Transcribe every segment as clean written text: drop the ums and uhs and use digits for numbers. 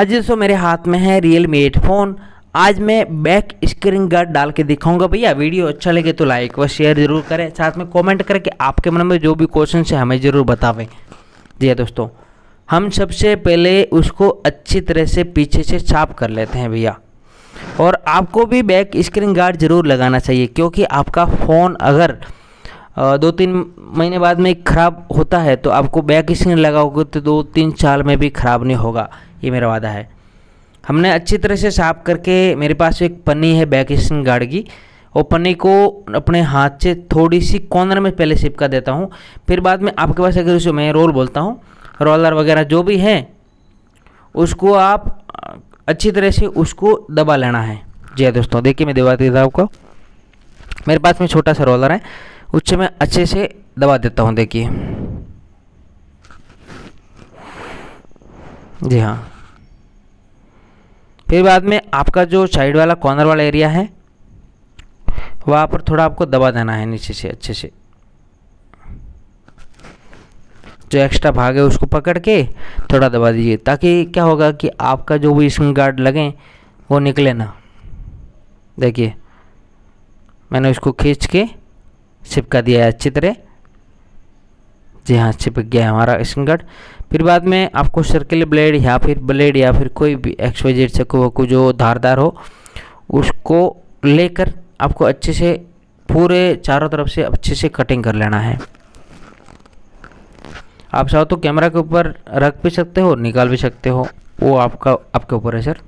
हाँ जी दोस्तों, मेरे हाथ में है Realme 8 फ़ोन। आज मैं बैक स्क्रीन गार्ड डाल के दिखाऊंगा। भैया वीडियो अच्छा लगे तो लाइक व शेयर ज़रूर करें, साथ में कमेंट करके आपके मन में जो भी क्वेश्चन है हमें ज़रूर बतावें। जी हाँ दोस्तों, हम सबसे पहले उसको अच्छी तरह से पीछे से साफ कर लेते हैं भैया। और आपको भी बैक स्क्रीन गार्ड ज़रूर लगाना चाहिए, क्योंकि आपका फ़ोन अगर 2-3 महीने बाद में ख़राब होता है तो आपको बैक स्क्रीन लगाओगे तो 2-3 साल में भी ख़राब नहीं होगा, ये मेरा वादा है। हमने अच्छी तरह से साफ करके, मेरे पास एक पन्नी है बैक स्क्रीन गार्ड की, और पन्नी को अपने हाथ से थोड़ी सी कॉर्नर में पहले चिपका देता हूँ। फिर बाद में आपके पास अगर उसे मैं रोल बोलता हूँ, रोलर वगैरह जो भी है, उसको आप अच्छी तरह से उसको दबा लेना है। जी हाँ दोस्तों, देखिए मैं दबा देता हूँ आपको, मेरे पास में छोटा सा रोलर है, उससे मैं अच्छे से दबा देता हूँ। देखिए जी हाँ, फिर बाद में आपका जो साइड वाला कॉर्नर वाला एरिया है वहाँ पर थोड़ा आपको दबा देना है नीचे से अच्छे से, जो एक्स्ट्रा भाग है उसको पकड़ के थोड़ा दबा दीजिए, ताकि क्या होगा कि आपका जो भी स्क्रीन गार्ड लगे वो निकले ना। देखिए मैंने उसको खींच के चिपका दिया है अच्छी तरह। जी हाँ, चिपक गया है हमारा स्क्रीन गार्ड। फिर बाद में आपको सर्किल ब्लेड या फिर कोई भी XYZ चाकू जो धारदार हो उसको लेकर आपको अच्छे से पूरे चारों तरफ से अच्छे से कटिंग कर लेना है। आप चाहो तो कैमरा के ऊपर रख भी सकते हो, निकाल भी सकते हो, वो आपका आपके ऊपर है सर।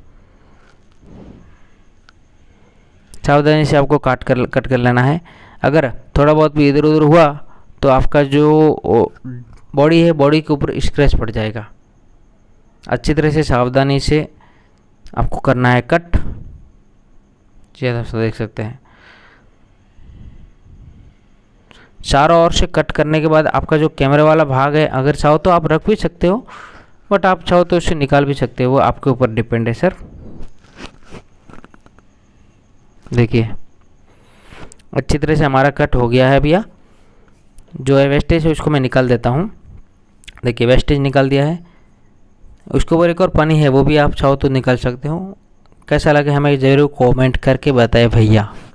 सावधानी से आपको कट कर लेना है। अगर थोड़ा बहुत भी इधर उधर हुआ तो आपका जो बॉडी है, बॉडी के ऊपर स्क्रैच पड़ जाएगा। अच्छी तरह से सावधानी से आपको करना है कट। जी दोस्तों, देख सकते हैं चारों ओर से कट करने के बाद आपका जो कैमरे वाला भाग है, अगर चाहो तो आप रख भी सकते हो, बट आप चाहो तो उसे निकाल भी सकते हो, वो आपके ऊपर डिपेंड है सर। देखिए अच्छी तरह से हमारा कट हो गया है भैया। जो है वेस्टेज है उसको मैं निकाल देता हूँ। देखिए वेस्टेज निकाल दिया है, उसके ऊपर एक और पानी है, वो भी आप चाहो तो निकाल सकते हो। कैसा लगे हमें ज़रूर कमेंट करके बताएं भैया।